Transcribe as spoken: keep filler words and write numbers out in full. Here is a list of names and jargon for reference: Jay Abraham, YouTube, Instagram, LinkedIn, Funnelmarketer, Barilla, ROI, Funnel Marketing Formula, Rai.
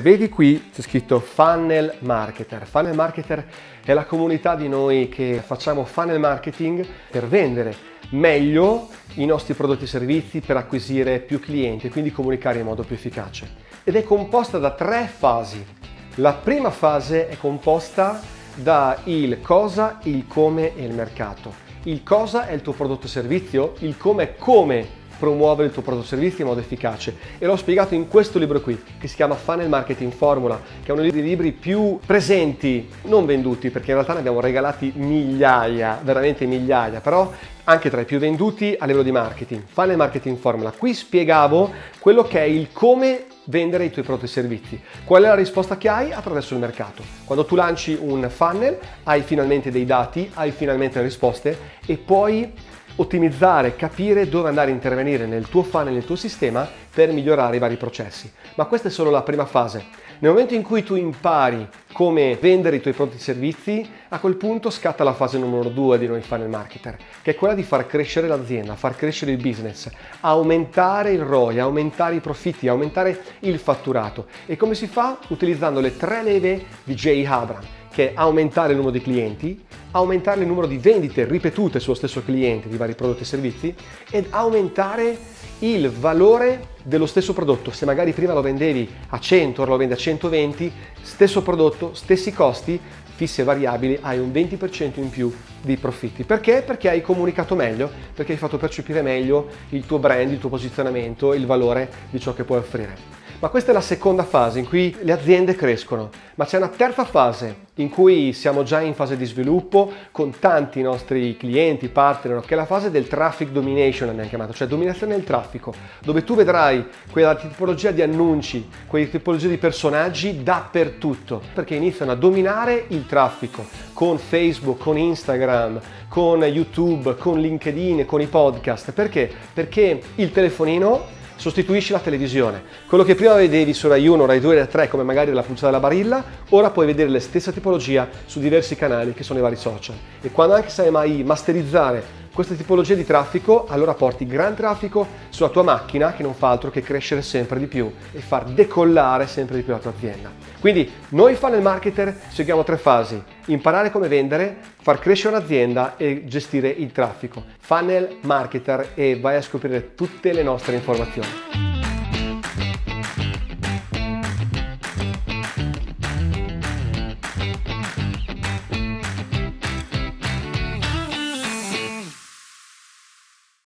Se vedi qui c'è scritto Funnel Marketer. Funnel Marketer è la comunità di noi che facciamo funnel marketing per vendere meglio i nostri prodotti e servizi, per acquisire più clienti e quindi comunicare in modo più efficace. Ed è composta da tre fasi. La prima fase è composta da il cosa, il come e il mercato. Il cosa è il tuo prodotto e servizio, il come è come promuovere il tuo prodotto o servizio in modo efficace, e l'ho spiegato in questo libro qui che si chiama Funnel Marketing Formula, che è uno dei libri più presenti, non venduti, perché in realtà ne abbiamo regalati migliaia, veramente migliaia, però anche tra i più venduti a livello di marketing. Funnel Marketing Formula, qui spiegavo quello che è il come vendere i tuoi prodotti e servizi, qual è la risposta che hai attraverso il mercato. Quando tu lanci un funnel hai finalmente dei dati, hai finalmente le risposte e puoi ottimizzare, capire dove andare a intervenire nel tuo funnel, nel tuo sistema, per migliorare i vari processi. Ma questa è solo la prima fase. Nel momento in cui tu impari come vendere i tuoi prodotti e servizi, a quel punto scatta la fase numero due di noi funnel marketer, che è quella di far crescere l'azienda, far crescere il business, aumentare il R O I, aumentare i profitti, aumentare il fatturato. E come si fa? Utilizzando le tre leve di Jay Abraham, che è aumentare il numero di clienti, aumentare il numero di vendite ripetute sullo stesso cliente di vari prodotti e servizi, ed aumentare il valore dello stesso prodotto. Se magari prima lo vendevi a cento, ora lo vendi a centoventi, stesso prodotto, stessi costi, fisse e variabili, hai un venti per cento in più di profitti. Perché? Perché hai comunicato meglio, perché hai fatto percepire meglio il tuo brand, il tuo posizionamento, il valore di ciò che puoi offrire. Ma questa è la seconda fase in cui le aziende crescono, ma c'è una terza fase in cui siamo già in fase di sviluppo con tanti nostri clienti, partner, che è la fase del traffic domination, l'abbiamo chiamato, cioè dominazione del traffico, dove tu vedrai quella tipologia di annunci, quella tipologia di personaggi dappertutto, perché iniziano a dominare il traffico con Facebook, con Instagram, con YouTube, con LinkedIn, con i podcast. Perché? Perché il telefonino sostituisci la televisione. Quello che prima vedevi su Rai uno, Rai due, Rai tre, come magari la puntata della Barilla, ora puoi vedere la stessa tipologia su diversi canali che sono i vari social. E quando anche sai mai masterizzare questa tipologia di traffico, allora porti gran traffico sulla tua macchina, che non fa altro che crescere sempre di più e far decollare sempre di più la tua azienda. Quindi noi funnel marketer seguiamo tre fasi: imparare come vendere, far crescere un'azienda e gestire il traffico. Funnel marketer, e vai a scoprire tutte le nostre informazioni.